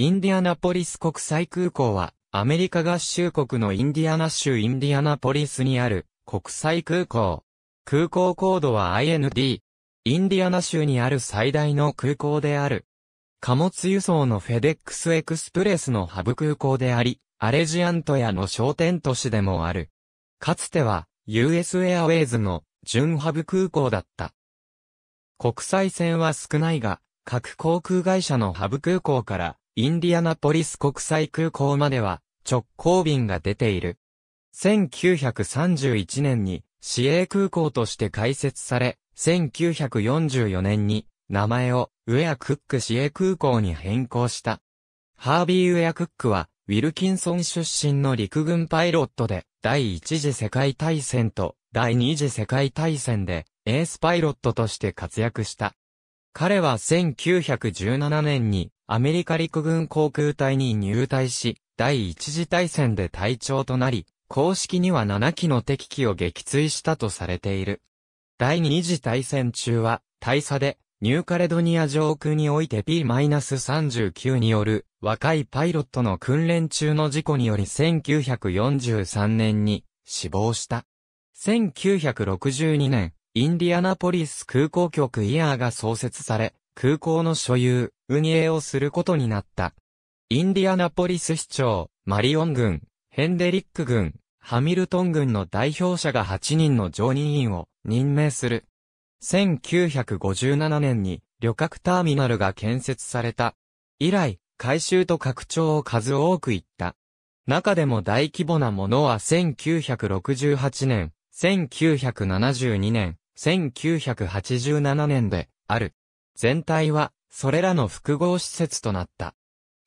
インディアナポリス国際空港は、アメリカ合衆国のインディアナ州インディアナポリスにある国際空港。空港コードは IND。インディアナ州にある最大の空港である。貨物輸送のフェデックスエクスプレスのハブ空港であり、アレジアントヤの商店都市でもある。かつては US Airways の準ハブ空港だった。国際線は少ないが、各航空会社のハブ空港から、インディアナポリス国際空港までは直行便が出ている。1931年に市営空港として開設され、1944年に名前をウェア・クック市営空港に変更した。ハービー・ウェア・クックはウィルキンソン出身の陸軍パイロットで第一次世界大戦と第二次世界大戦でエースパイロットとして活躍した。彼は1917年にアメリカ陸軍航空隊に入隊し、第一次大戦で隊長となり、公式には7機の敵機を撃墜したとされている。第二次大戦中は、大佐で、ニューカレドニア上空において P-39 による、若いパイロットの訓練中の事故により1943年に死亡した。1962年、インディアナポリス空港局IAAが創設され、空港の所有、運営をすることになった。インディアナポリス市長、マリオン郡、ヘンデリック郡、ハミルトン郡の代表者が8人の常任委員を任命する。1957年に旅客ターミナルが建設された。以来、改修と拡張を数多く行った。中でも大規模なものは1968年、1972年、1987年である。全体は、それらの複合施設となった。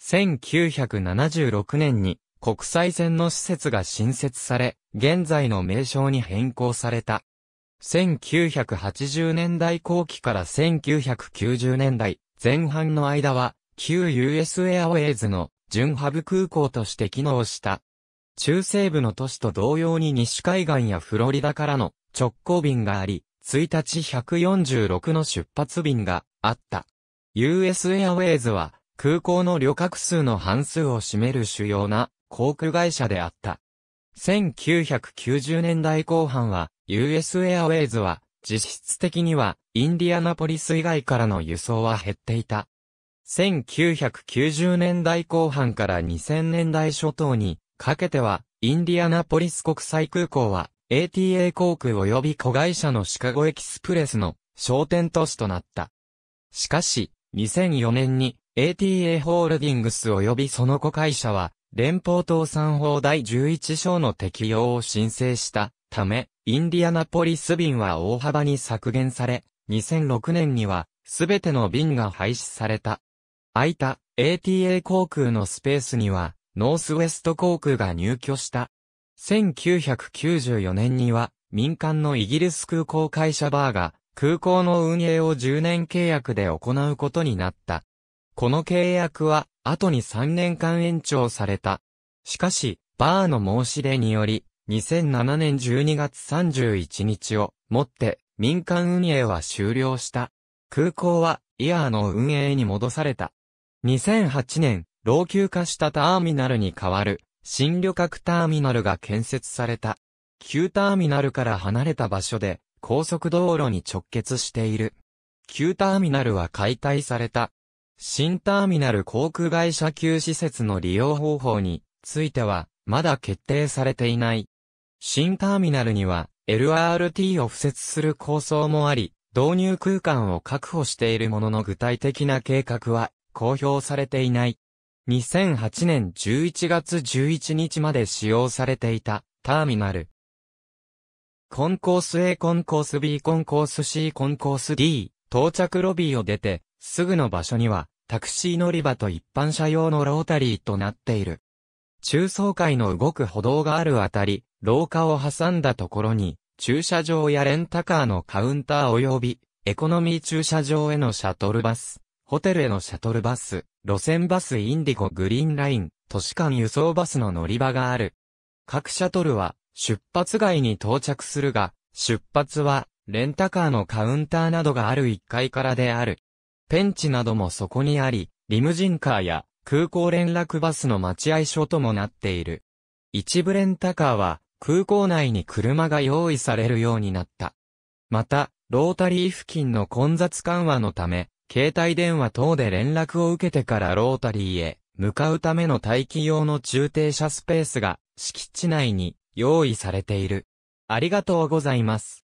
1976年に、国際線の施設が新設され、現在の名称に変更された。1980年代後期から1990年代前半の間は、旧 US Airways の準ハブ空港として機能した。中西部の都市と同様に西海岸やフロリダからの直行便があり、1日146の出発便があった。US Airways は空港の旅客数の半数を占める主要な航空会社であった。1990年代後半は US Airways は実質的にはインディアナポリス以外からの輸送は減っていた。1990年代後半から2000年代初頭にかけてはインディアナポリス国際空港はATA 航空及び子会社のシカゴエキスプレスの商店都市となった。しかし、2004年に ATA ホールディングス及びその子会社は連邦倒産法第11条の適用を申請したため、インディアナポリス便は大幅に削減され、2006年にはすべての便が廃止された。空いた ATA 航空のスペースにはノースウェスト航空が入居した。1994年には民間のイギリス空港会社BAAが空港の運営を10年契約で行うことになった。この契約は後に3年間延長された。しかし、BAAの申し出により2007年12月31日をもって民間運営は終了した。空港はIAAの運営に戻された。2008年、老朽化したターミナルに代わる。新旅客ターミナルが建設された。旧ターミナルから離れた場所で高速道路に直結している。旧ターミナルは解体された。新ターミナル航空会社旧施設の利用方法についてはまだ決定されていない。新ターミナルには LRT を付設する構想もあり、導入空間を確保しているものの具体的な計画は公表されていない。2008年11月11日まで使用されていたターミナル。コンコース A、コンコース B、コンコース C、コンコース D、到着ロビーを出て、すぐの場所にはタクシー乗り場と一般車用のロータリーとなっている。中層階の動く歩道があるあたり、廊下を挟んだところに、駐車場やレンタカーのカウンター及び、エコノミー駐車場へのシャトルバス。ホテルへのシャトルバス、路線バスインディゴグリーンライン、都市間輸送バスの乗り場がある。各シャトルは出発外に到着するが、出発はレンタカーのカウンターなどがある1階からである。ベンチなどもそこにあり、リムジンカーや空港連絡バスの待合所ともなっている。一部レンタカーは空港内に車が用意されるようになった。また、ロータリー付近の混雑緩和のため、携帯電話等で連絡を受けてからロータリーへ向かうための待機用の駐停車スペースが敷地内に用意されている。ありがとうございます。